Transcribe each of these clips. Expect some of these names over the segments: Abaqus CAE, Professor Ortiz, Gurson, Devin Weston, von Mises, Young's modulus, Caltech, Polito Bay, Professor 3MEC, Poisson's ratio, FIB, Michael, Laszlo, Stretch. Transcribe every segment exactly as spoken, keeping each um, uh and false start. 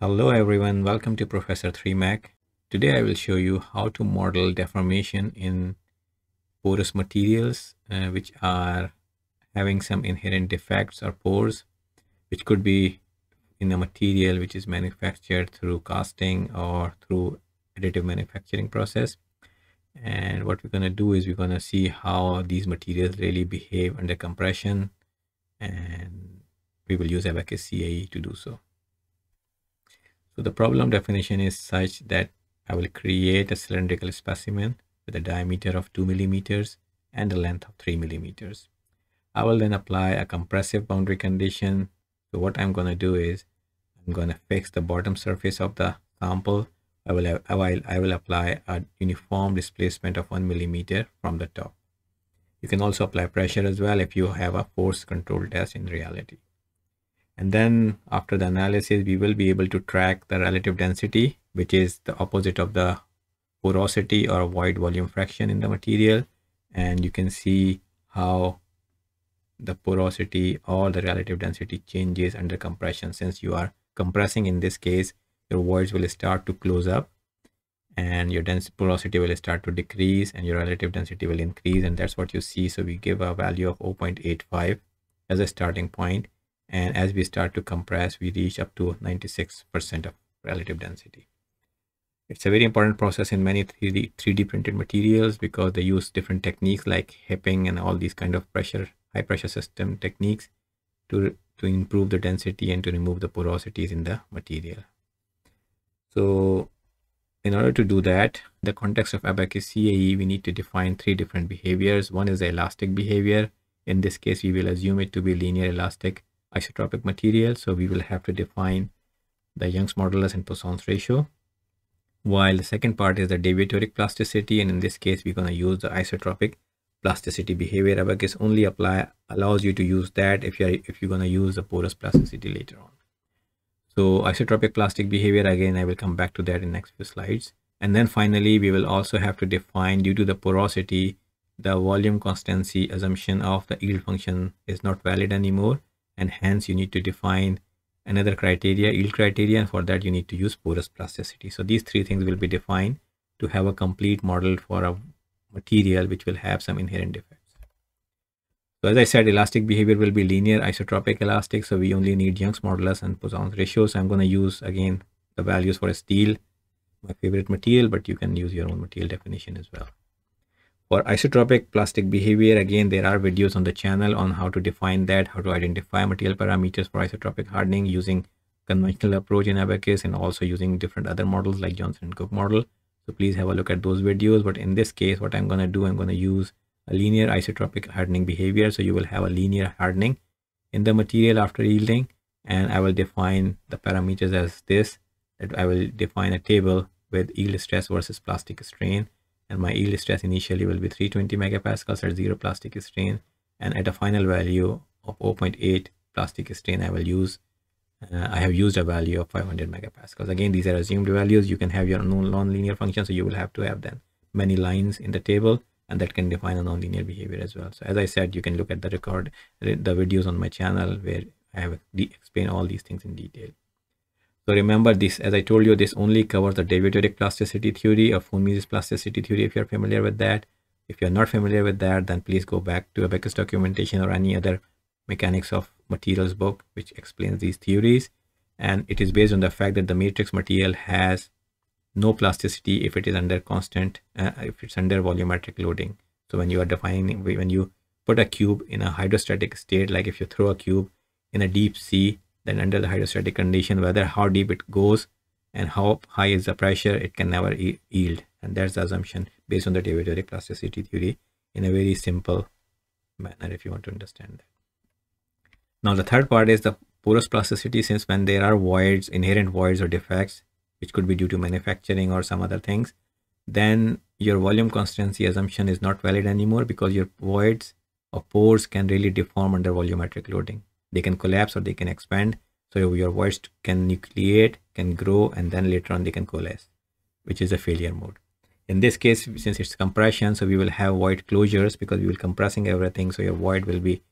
Hello everyone, welcome to Professor three M E C. Today I will show you how to model deformation in porous materials uh, which are having some inherent defects or pores, which could be in a material which is manufactured through casting or through additive manufacturing process. And what we're going to do is we're going to see how these materials really behave under compression, and we will use Abaqus C A E to do so. So the problem definition is such that I will create a cylindrical specimen with a diameter of two millimeters and a length of three millimeters. I will then apply a compressive boundary condition. So what I'm going to do is I'm going to fix the bottom surface of the sample. I will, I will, I will apply a uniform displacement of one millimeter from the top. You can also apply pressure as well if you have a force control test in reality. And then after the analysis, we will be able to track the relative density, which is the opposite of the porosity or void volume fraction in the material. And you can see how the porosity or the relative density changes under compression. Since you are compressing in this case, your voids will start to close up and your dense porosity will start to decrease and your relative density will increase, and that's what you see. So we give a value of zero point eight five as a starting point, and as we start to compress, we reach up to ninety-six percent of relative density. It's a very important process in many three D, three D printed materials because they use different techniques like hipping and all these kind of pressure, high pressure system techniques to, to improve the density and to remove the porosities in the material. So in order to do that, in the context of Abaqus C A E, we need to define three different behaviors. One is the elastic behavior. In this case, we will assume it to be linear elastic isotropic material. So we will have to define the Young's modulus and Poisson's ratio. While the second part is the deviatoric plasticity, and in this case, we're going to use the isotropic plasticity behavior. Abaqus only apply allows you to use that if you're if you're going to use the porous plasticity later on. So isotropic plastic behavior, again, I will come back to that in next few slides. And then finally, we will also have to define, due to the porosity, the volume constancy assumption of the yield function is not valid anymore. And hence you need to define another criteria, yield criteria, and for that you need to use porous plasticity. So these three things will be defined to have a complete model for a material which will have some inherent defects. So as I said, elastic behavior will be linear isotropic elastic. So we only need Young's modulus and Poisson's ratio. So I'm going to use again the values for steel, my favorite material, but you can use your own material definition as well. For isotropic plastic behavior, again, there are videos on the channel on how to define that, how to identify material parameters for isotropic hardening using conventional approach in Abaqus and also using different other models like Johnson and Cook model. So please have a look at those videos. But in this case, what I'm going to do, I'm going to use a linear isotropic hardening behavior. So you will have a linear hardening in the material after yielding. And I will define the parameters as this. I will define a table with yield stress versus plastic strain. And my yield stress initially will be three hundred twenty megapascals at zero plastic strain. And at a final value of zero point eight plastic strain, I will use, uh, I have used a value of five hundred megapascals. Again, these are assumed values. You can have your non-linear function. So you will have to have then many lines in the table, and that can define a non-linear behavior as well. So as I said, you can look at the record, the videos on my channel where I have explained all these things in detail. So remember this, as I told you, this only covers the deviatoric plasticity theory of von Mises plasticity theory if you're familiar with that. If you're not familiar with that, then please go back to Abaqus documentation or any other mechanics of materials book which explains these theories. And it is based on the fact that the matrix material has no plasticity if it is under constant, uh, if it's under volumetric loading. So when you are defining, when you put a cube in a hydrostatic state, like if you throw a cube in a deep sea, then under the hydrostatic condition, whether how deep it goes and how high is the pressure, it can never yield. And that's the assumption based on the deviatoric plasticity theory in a very simple manner, if you want to understand that. Now, the third part is the porous plasticity, since when there are voids, inherent voids or defects, which could be due to manufacturing or some other things, then your volume constancy assumption is not valid anymore because your voids or pores can really deform under volumetric loading. They can collapse or they can expand. So your voids can nucleate, can grow, and then later on they can coalesce, which is a failure mode. In this case, since it's compression, so we will have void closures because we will compressing everything. So your void will be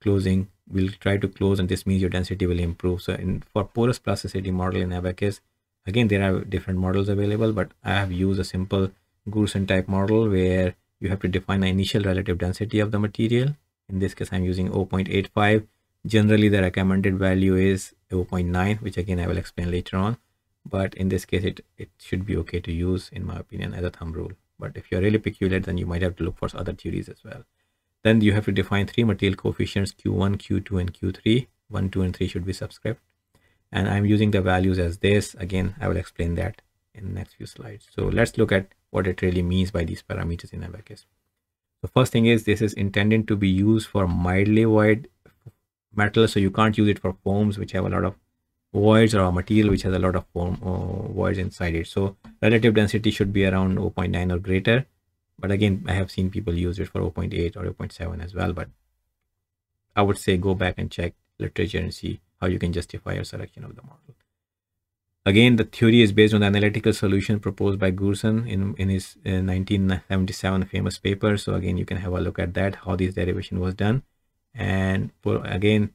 closing, we'll try to close, and this means your density will improve. So in for porous plasticity model in Abaqus, again, there are different models available, but I have used a simple Gurson type model where you have to define the initial relative density of the material. In this case, I'm using zero point eight five. Generally, the recommended value is zero point nine, which again, I will explain later on. But in this case, it, it should be okay to use, in my opinion, as a thumb rule. But if you're really peculiar, then you might have to look for other theories as well. Then you have to define three material coefficients, Q one, Q two, and Q three. one, two, and three should be subscript. And I'm using the values as this. Again, I will explain that in the next few slides. So let's look at what it really means by these parameters in Abaqus. The first thing is this is intended to be used for mildly void metal. So you can't use it for foams, which have a lot of voids, or a material which has a lot of foam uh, voids inside it. So relative density should be around zero point nine or greater. But again, I have seen people use it for zero point eight or zero point seven as well. But I would say go back and check literature and see how you can justify your selection of the model. Again, the theory is based on the analytical solution proposed by Gurson in, in his uh, nineteen seventy-seven famous paper. So again, you can have a look at that, how this derivation was done. And for, again,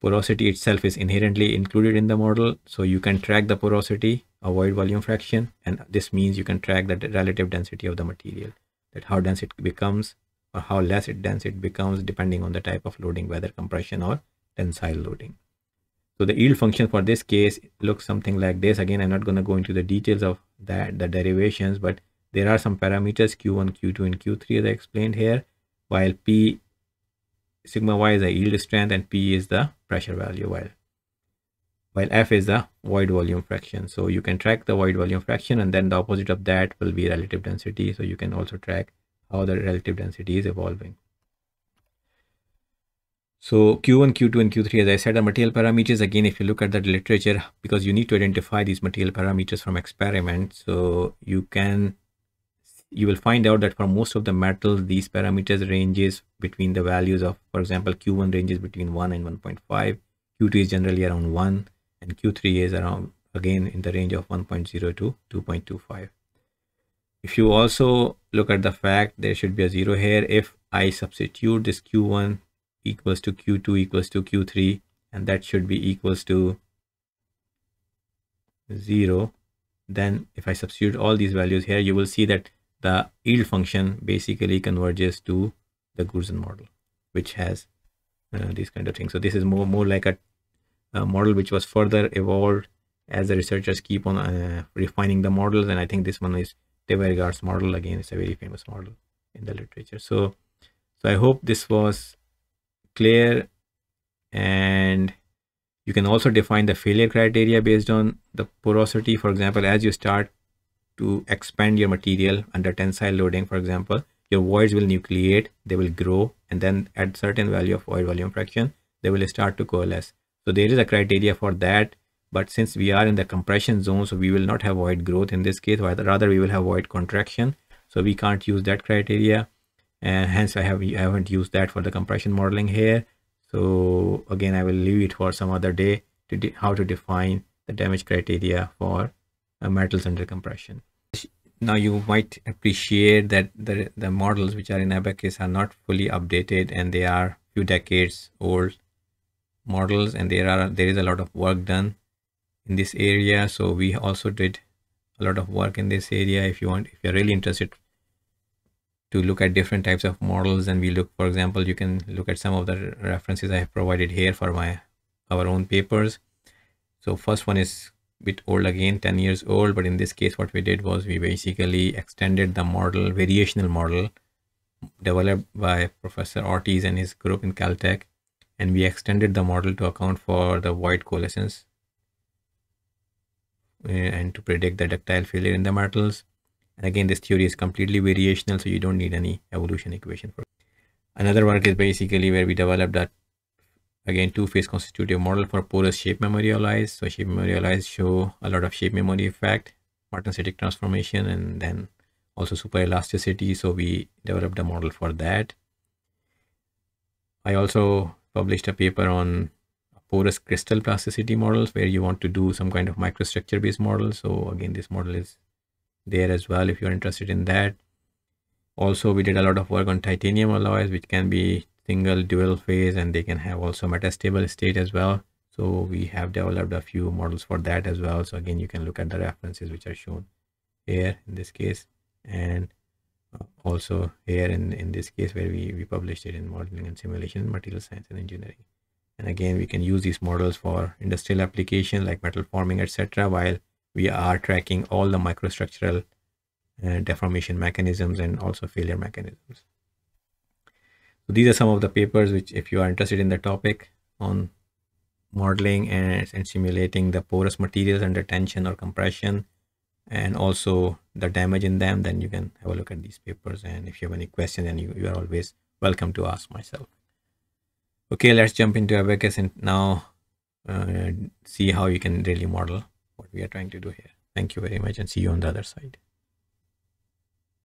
porosity itself is inherently included in the model. So you can track the porosity, avoid volume fraction. And this means you can track the relative density of the material, that how dense it becomes or how less it dense it becomes depending on the type of loading, whether compression or tensile loading. So the yield function for this case looks something like this. Again, I'm not going to go into the details of that, the derivations, but there are some parameters Q one, Q two, and Q three as I explained here, while P sigma y is the yield strength and P is the pressure value, while while F is the void volume fraction. So you can track the void volume fraction, and then the opposite of that will be relative density. So you can also track how the relative density is evolving. So Q one, Q two, and Q three, as I said, are material parameters. Again, if you look at the literature, because you need to identify these material parameters from experiments, so you can, you will find out that for most of the metals, these parameters ranges between the values of, for example, Q one ranges between one and one point five, Q two is generally around one, and Q three is around, again, in the range of one point zero to two point two five. If you also look at the fact, there should be a zero here. If I substitute this Q one equals to Q two equals to Q three, and that should be equals to zero, then if I substitute all these values here, you will see that the yield function basically converges to the Gurson model, which has uh, these kind of things. So this is more more like a, a model which was further evolved as the researchers keep on uh, refining the models, and I think this one is Tvergaard's model. Again, it's a very famous model in the literature. So so I hope this was clear, and you can also define the failure criteria based on the porosity. For example, as you start to expand your material under tensile loading, for example, your voids will nucleate, they will grow, and then at certain value of void volume fraction, they will start to coalesce. So there is a criteria for that, but since we are in the compression zone, so we will not have void growth in this case, rather we will have void contraction. So we can't use that criteria. And hence I, have, I haven't used that for the compression modeling here. So again, I will leave it for some other day to how to define the damage criteria for uh, metals under compression. Now you might appreciate that the, the models which are in Abaqus are not fully updated, and they are few decades old models, and there are there is a lot of work done in this area. So we also did a lot of work in this area. If you want, if you're really interested to look at different types of models, and we look, for example, you can look at some of the references I have provided here for my our own papers. So first one is a bit old again, ten years old, but in this case what we did was we basically extended the model, variational model developed by Professor Ortiz and his group in Caltech, and we extended the model to account for the void coalescence and to predict the ductile failure in the metals. And again, this theory is completely variational, so you don't need any evolution equation for it. Another work is basically where we developed that, again, two-phase constitutive model for porous shape memorialized. So shape memorialized show a lot of shape memory effect, martensitic transformation, and then also superelasticity. So we developed a model for that. I also published a paper on porous crystal plasticity models, where you want to do some kind of microstructure-based model. So again, this model is there as well if you're interested in that. Also, we did a lot of work on titanium alloys, which can be single, dual phase, and they can have also metastable state as well. So we have developed a few models for that as well. So again, you can look at the references which are shown here in this case, and also here in, in this case where we, we published it in Modeling and Simulation, Material Science and Engineering. And again, we can use these models for industrial application like metal forming, et cetera, while we are tracking all the microstructural uh, deformation mechanisms and also failure mechanisms. So these are some of the papers which, if you are interested in the topic on modeling and, and simulating the porous materials under tension or compression, and also the damage in them, then you can have a look at these papers. And if you have any question, then you, you are always welcome to ask myself. Okay, let's jump into Abaqus and now uh, see how you can really model what we are trying to do here. Thank you very much, and see you on the other side.